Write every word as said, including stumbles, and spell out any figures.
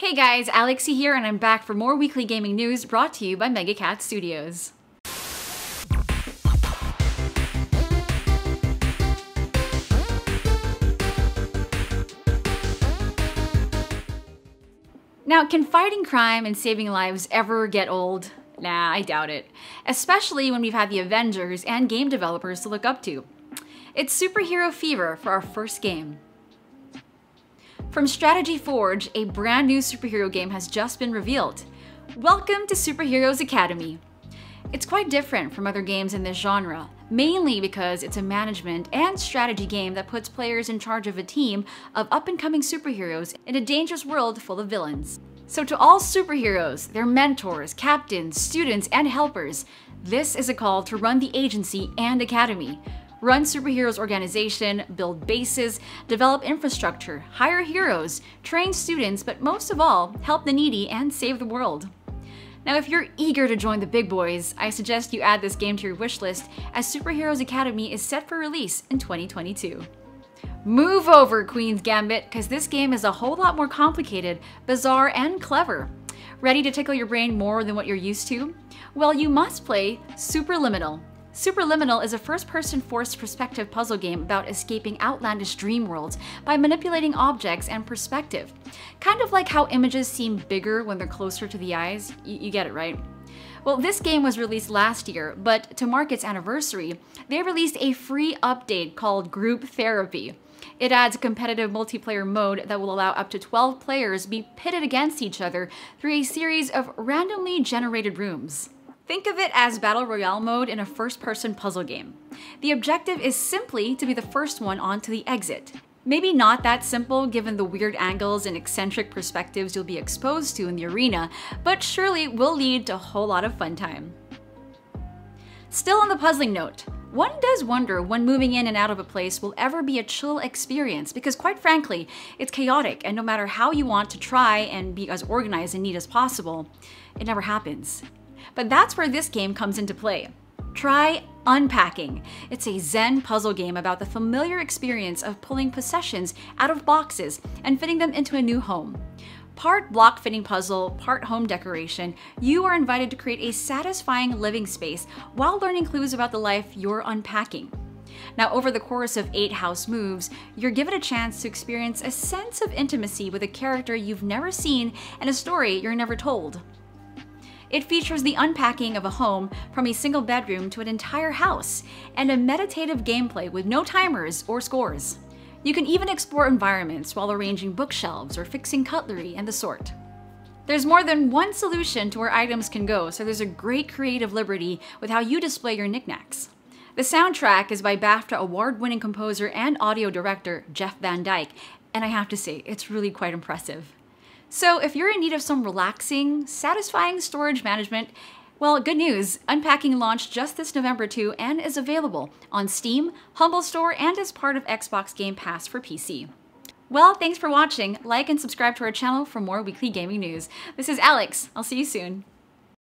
Hey guys, Alexi here, and I'm back for more weekly gaming news brought to you by Mega Cat Studios. Now, can fighting crime and saving lives ever get old? Nah, I doubt it. Especially when we've had the Avengers and game developers to look up to. It's superhero fever for our first game. From Strategy Forge, a brand new superhero game has just been revealed. Welcome to Superheroes Academy. It's quite different from other games in this genre, mainly because it's a management and strategy game that puts players in charge of a team of up-and-coming superheroes in a dangerous world full of villains. So to all superheroes, their mentors, captains, students, and helpers, this is a call to run the agency and academy. Run superheroes organization, build bases, develop infrastructure, hire heroes, train students, but most of all, help the needy and save the world. Now, if you're eager to join the big boys, I suggest you add this game to your wish list as Superheroes Academy is set for release in twenty twenty-two. Move over, Queen's Gambit, because this game is a whole lot more complicated, bizarre, and clever. Ready to tickle your brain more than what you're used to? Well, you must play Superliminal. Superliminal is a first-person forced perspective puzzle game about escaping outlandish dream worlds by manipulating objects and perspective. Kind of like how images seem bigger when they're closer to the eyes. You, you get it, right? Well, this game was released last year, but to mark its anniversary, they released a free update called Group Therapy. It adds a competitive multiplayer mode that will allow up to twelve players to be pitted against each other through a series of randomly generated rooms. Think of it as Battle Royale mode in a first-person puzzle game. The objective is simply to be the first one onto the exit. Maybe not that simple given the weird angles and eccentric perspectives you'll be exposed to in the arena, but surely will lead to a whole lot of fun time. Still on the puzzling note, one does wonder when moving in and out of a place will ever be a chill experience because, quite frankly, it's chaotic and no matter how you want to try and be as organized and neat as possible, it never happens. But that's where this game comes into play. Try Unpacking. It's a Zen puzzle game about the familiar experience of pulling possessions out of boxes and fitting them into a new home. Part block fitting puzzle, part home decoration, you are invited to create a satisfying living space while learning clues about the life you're unpacking. Now, over the course of eight house moves, you're given a chance to experience a sense of intimacy with a character you've never seen and a story you're never told. It features the unpacking of a home from a single bedroom to an entire house, and a meditative gameplay with no timers or scores. You can even explore environments while arranging bookshelves or fixing cutlery and the sort. There's more than one solution to where items can go, so there's a great creative liberty with how you display your knickknacks. The soundtrack is by BAFTA award-winning composer and audio director Jeff Van Dyke, and I have to say, it's really quite impressive. So if you're in need of some relaxing, satisfying storage management, well, good news, Unpacking launched just this November too and is available on Steam, Humble Store, and as part of Xbox Game Pass for P C. Well, thanks for watching. Like and subscribe to our channel for more weekly gaming news. This is Alex. I'll see you soon.